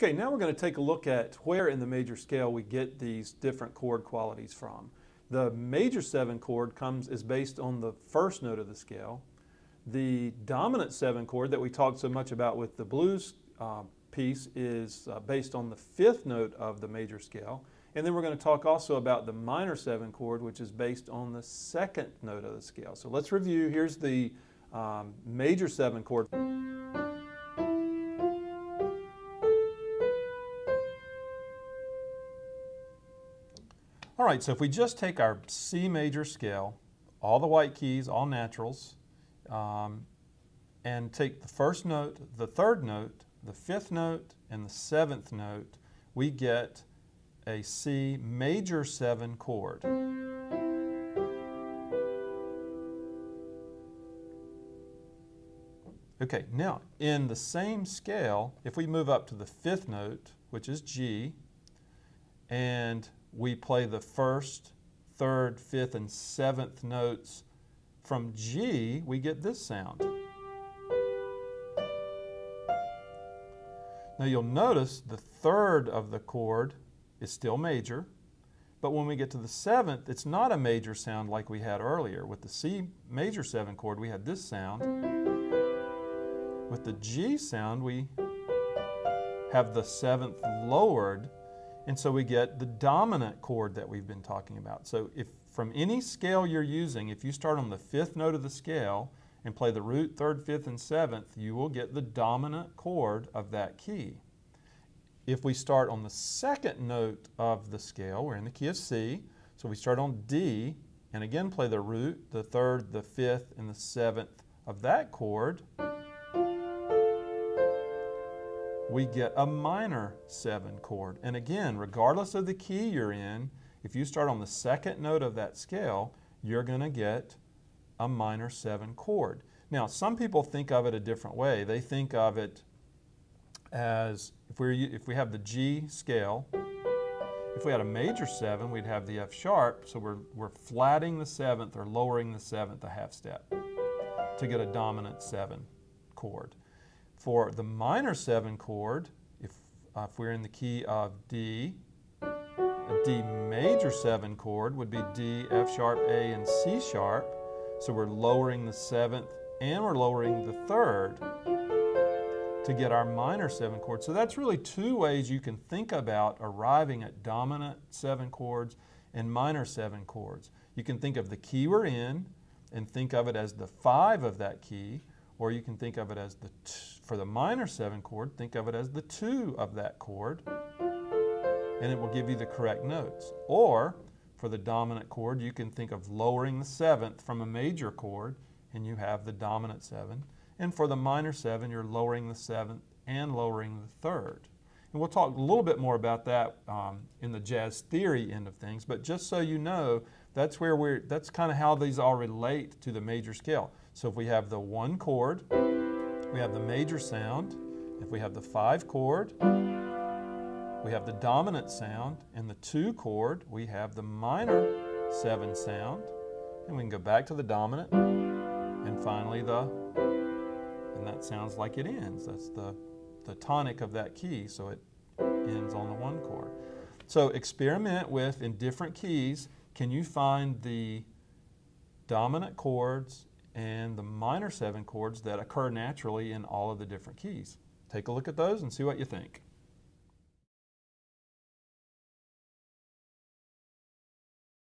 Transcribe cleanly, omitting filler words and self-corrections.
Okay, now we're going to take a look at where in the major scale we get these different chord qualities from. The major 7 chord is based on the first note of the scale. The dominant 7 chord that we talked so much about with the blues piece is based on the 5th note of the major scale. And then we're going to talk also about the minor 7 chord, which is based on the 2nd note of the scale. So let's review. Here's the major 7 chord. All right, so if we just take our C major scale, all the white keys, all naturals, and take the first note, the 3rd note, the 5th note, and the 7th note, we get a C major 7 chord. Okay, now in the same scale, if we move up to the 5th note, which is G, and we play the 1st, 3rd, 5th, and 7th notes from G, we get this sound. Now you'll notice the 3rd of the chord is still major, but when we get to the 7th, it's not a major sound like we had earlier. With the C major 7 chord, we had this sound. With the G sound, we have the 7th lowered, and so we get the dominant chord that we've been talking about. So if from any scale you're using, if you start on the 5th note of the scale and play the root, 3rd, 5th, and 7th, you will get the dominant chord of that key. If we start on the 2nd note of the scale, we're in the key of C, so we start on D, and again play the root, the 3rd, the 5th, and the 7th of that chord, we get a minor 7 chord. And again, regardless of the key you're in, if you start on the 2nd note of that scale, you're going to get a minor 7 chord. Now, some people think of it a different way. They think of it as if we have the G scale, if we had a major 7, we'd have the F sharp, so we're flatting the 7th or lowering the 7th a half step to get a dominant 7 chord. For the minor 7 chord, if we're in the key of D, a D major 7 chord would be D, F sharp, A, and C sharp, so we're lowering the 7th and we're lowering the 3rd to get our minor 7 chord. So that's really two ways you can think about arriving at dominant 7 chords and minor 7 chords. You can think of the key we're in and think of it as the 5 of that key, or you can think of it as for the minor 7 chord, think of it as the 2 of that chord, and it will give you the correct notes. Or for the dominant chord, you can think of lowering the 7th from a major chord, and you have the dominant 7. And for the minor 7, you're lowering the 7th and lowering the 3rd. And we'll talk a little bit more about that in the jazz theory end of things, but just so you know, that's kind of how these all relate to the major scale. So if we have the 1 chord, we have the major sound. If we have the 5 chord, we have the dominant sound. And the 2 chord, we have the minor 7 sound. And we can go back to the dominant. And finally and that sounds like it ends. That's the tonic of that key, so it ends on the 1 chord. So experiment with, in different keys, can you find the dominant chords and the minor 7 chords that occur naturally in all of the different keys? Take a look at those and see what you think.